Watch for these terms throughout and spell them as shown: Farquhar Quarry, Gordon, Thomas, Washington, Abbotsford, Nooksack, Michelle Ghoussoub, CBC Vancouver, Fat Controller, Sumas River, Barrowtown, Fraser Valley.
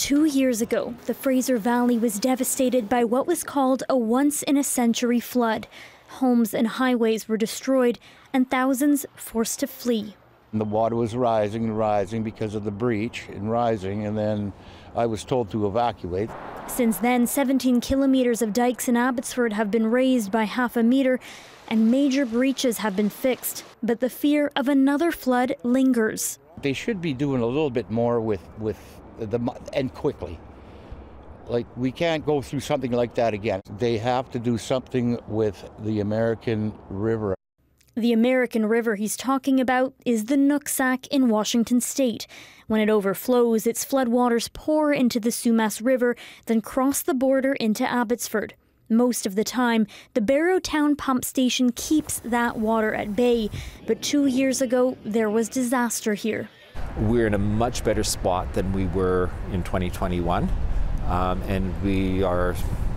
2 years ago, the Fraser Valley was devastated by what was called a once-in-a-century flood. Homes and highways were destroyed and thousands forced to flee. The water was rising and rising because of the breach and rising, and then I was told to evacuate. Since then, 17 kilometers of dikes in Abbotsford have been raised by 1/2 meter and major breaches have been fixed. But the fear of another flood lingers. They should be doing a little bit more and quickly. Like, we can't go through something like that again. They have to do something with the American River. The American River he's talking about is the Nooksack in Washington state. When it overflows, its floodwaters pour into the Sumas River, then cross the border into Abbotsford. Most of the time, the Barrowtown pump station keeps that water at bay. But 2 years ago, there was disaster here. We're in a much better spot than we were in 2021, and we are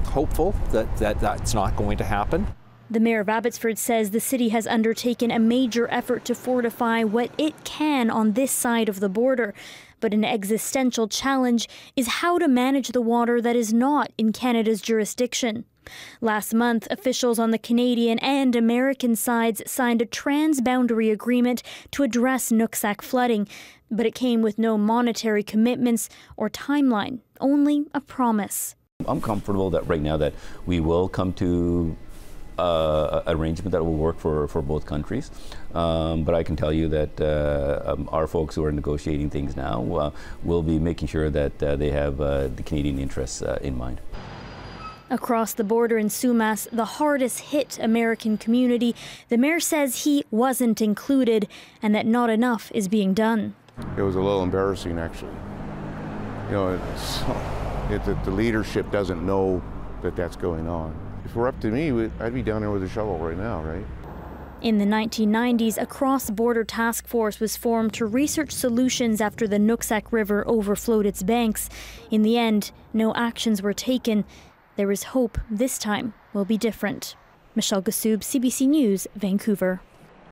hopeful that's not going to happen. The mayor of Abbotsford says the city has undertaken a major effort to fortify what it can on this side of the border. But an existential challenge is how to manage the water that is not in Canada's jurisdiction. Last month, officials on the Canadian and American sides signed a transboundary agreement to address Nooksack flooding, but it came with no monetary commitments or timeline, only a promise. I'm comfortable that right now that we will come to arrangement that will work for both countries, but I can tell you that our folks who are negotiating things now will be making sure that they have the Canadian interests in mind. Across the border in Sumas, the hardest hit American community, the mayor says he wasn't included and that not enough is being done. It was a little embarrassing, actually. You know, the leadership doesn't know that that's going on. If it were up to me, I'd be down there with a shovel right now, right? In the 1990s, a cross-border task force was formed to research solutions after the Nooksack River overflowed its banks. In the end, no actions were taken. There is hope this time will be different. Michelle Ghoussoub, CBC News, Vancouver.